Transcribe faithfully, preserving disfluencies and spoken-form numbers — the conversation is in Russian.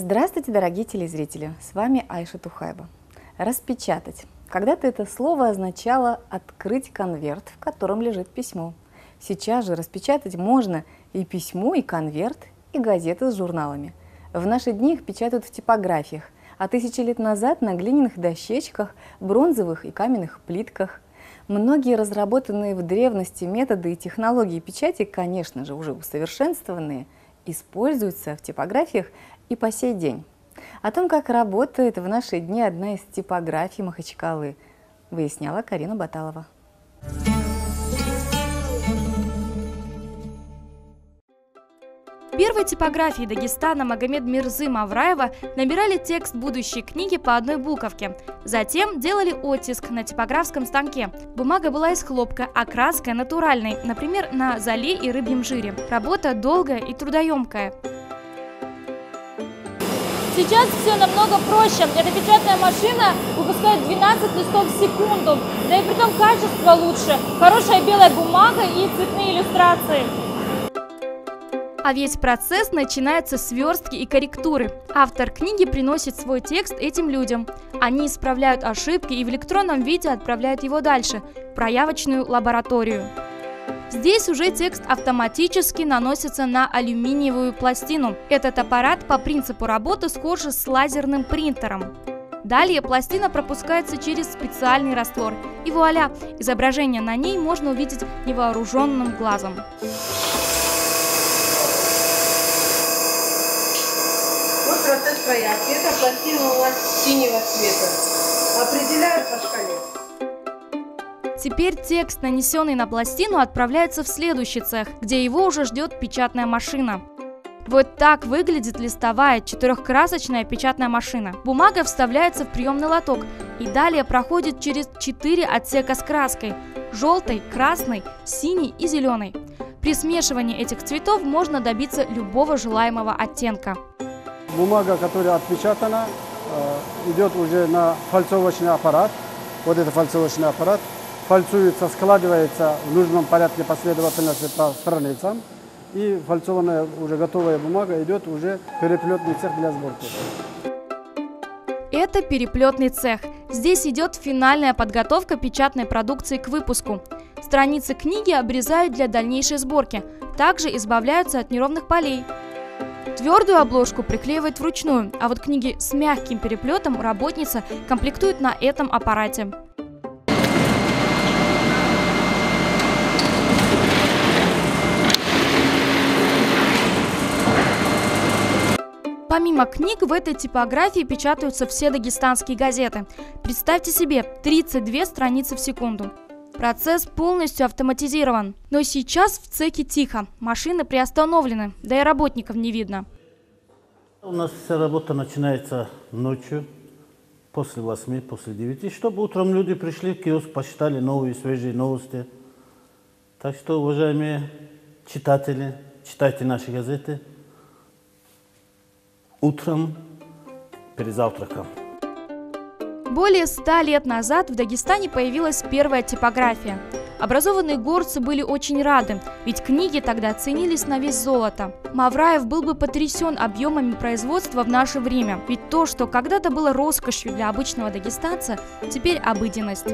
Здравствуйте, дорогие телезрители! С вами Айша Тухайба. Распечатать. Когда-то это слово означало открыть конверт, в котором лежит письмо. Сейчас же распечатать можно и письмо, и конверт, и газеты с журналами. В наши дни их печатают в типографиях, а тысячи лет назад на глиняных дощечках, бронзовых и каменных плитках. Многие разработанные в древности методы и технологии печати, конечно же, уже усовершенствованные, используются в типографиях и по сей день. О том, как работает в наши дни одна из типографий Махачкалы, выясняла Карина Баталова. Первой типографии Дагестана Магомед Мирзы Мавраева набирали текст будущей книги по одной буковке. Затем делали оттиск на типографском станке. Бумага была из хлопка, а краска натуральной, например, на золе и рыбьем жире. Работа долгая и трудоемкая. Сейчас все намного проще. Эта печатная машина выпускает двенадцать листов в секунду. Да и при том качество лучше. Хорошая белая бумага и цветные иллюстрации. А весь процесс начинается с верстки и корректуры. Автор книги приносит свой текст этим людям. Они исправляют ошибки и в электронном виде отправляют его дальше, в проявочную лабораторию. Здесь уже текст автоматически наносится на алюминиевую пластину. Этот аппарат по принципу работы схож с лазерным принтером. Далее пластина пропускается через специальный раствор. И вуаля! Изображение на ней можно увидеть невооруженным глазом. Процесс проявки. Это пластина у нас синего цвета. Определяют по шкале. Теперь текст, нанесенный на пластину, отправляется в следующий цех, где его уже ждет печатная машина. Вот так выглядит листовая четырехкрасочная печатная машина. Бумага вставляется в приемный лоток и далее проходит через четыре отсека с краской – желтой, красной, синей и зеленой. При смешивании этих цветов можно добиться любого желаемого оттенка. Бумага, которая отпечатана, идет уже на фальцовочный аппарат. Вот это фальцовочный аппарат. Фальцуется, складывается в нужном порядке последовательности по страницам. И фальцованная уже готовая бумага идет уже в переплетный цех для сборки. Это переплетный цех. Здесь идет финальная подготовка печатной продукции к выпуску. Страницы книги обрезают для дальнейшей сборки. Также избавляются от неровных полей. Твердую обложку приклеивают вручную, а вот книги с мягким переплетом работница комплектует на этом аппарате. Помимо книг, в этой типографии печатаются все дагестанские газеты. Представьте себе, тридцать две страницы в секунду. Процесс полностью автоматизирован. Но сейчас в цехе тихо. Машины приостановлены, да и работников не видно. У нас вся работа начинается ночью, после восьми, после девяти, чтобы утром люди пришли в киоск, почитали новые, свежие новости. Так что, уважаемые читатели, читайте наши газеты утром перед завтраком. Более ста лет назад в Дагестане появилась первая типография. Образованные горцы были очень рады, ведь книги тогда ценились на вес золота. Мавраев был бы потрясен объемами производства в наше время, ведь то, что когда-то было роскошью для обычного дагестанца, теперь обыденность.